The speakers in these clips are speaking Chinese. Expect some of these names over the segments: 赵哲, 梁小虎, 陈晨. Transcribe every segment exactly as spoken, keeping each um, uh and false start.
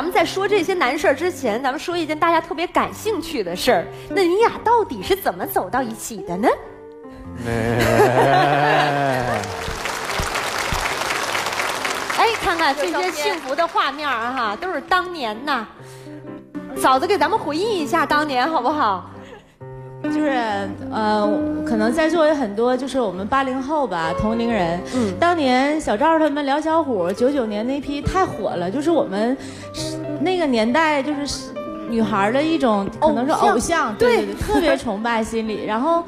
咱们在说这些难事儿之前，咱们说一件大家特别感兴趣的事儿。那你俩到底是怎么走到一起的呢？哎，看看这些幸福的画面哈、啊，都是当年呐。嫂子给咱们回忆一下当年好不好？就是呃，可能在座有很多就是我们八零后吧，同龄人。嗯，当年小赵他们、梁小虎，九九年那批太火了，就是我们那个年代就是女孩的一种可能是偶像，对，对特别崇拜心理。然后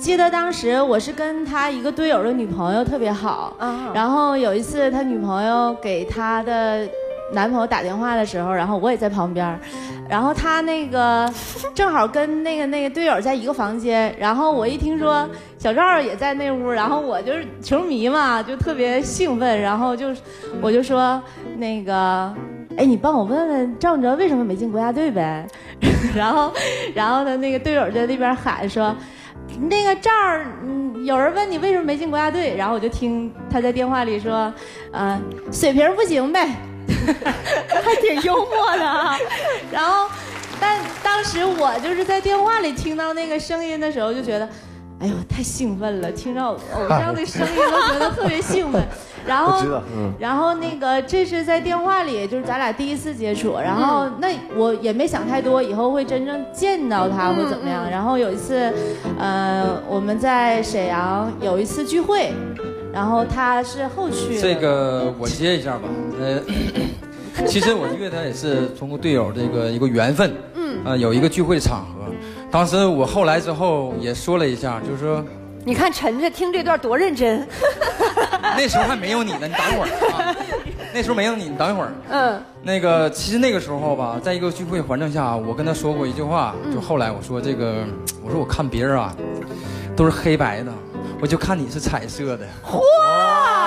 记得当时我是跟他一个队友的女朋友特别好，啊、然后有一次他女朋友给他的男朋友打电话的时候，然后我也在旁边。然后他那个正好跟那个那个队友在一个房间，然后我一听说小赵也在那屋，然后我就是球迷嘛，就特别兴奋，然后就我就说那个，哎，你帮我问问赵哲为什么没进国家队呗？然后，然后他那个队友在那边喊说，那个赵，嗯，有人问你为什么没进国家队，然后我就听他在电话里说，呃，水平不行呗。还挺幽默的啊，然后，但当时我就是在电话里听到那个声音的时候，就觉得，哎呦，太兴奋了！听到偶像的声音，都觉得特别兴奋。然后，嗯、然后那个这是在电话里，就是咱俩第一次接触。然后、嗯、那我也没想太多，以后会真正见到他会怎么样。嗯、然后有一次，呃，我们在沈阳有一次聚会。然后他是后去这个我接一下吧，呃，其实我约他也是通过队友这个一个缘分，嗯，啊、呃，有一个聚会场合，当时我后来之后也说了一下，就是说，你看陈晨听这段多认真，那时候还没有你呢，你等一会儿啊，那时候没有你，你等一会儿，嗯，那个其实那个时候吧，在一个聚会环境下，我跟他说过一句话，就后来我说这个，我说我看别人啊，都是黑白的。我就看你是彩色的。哇！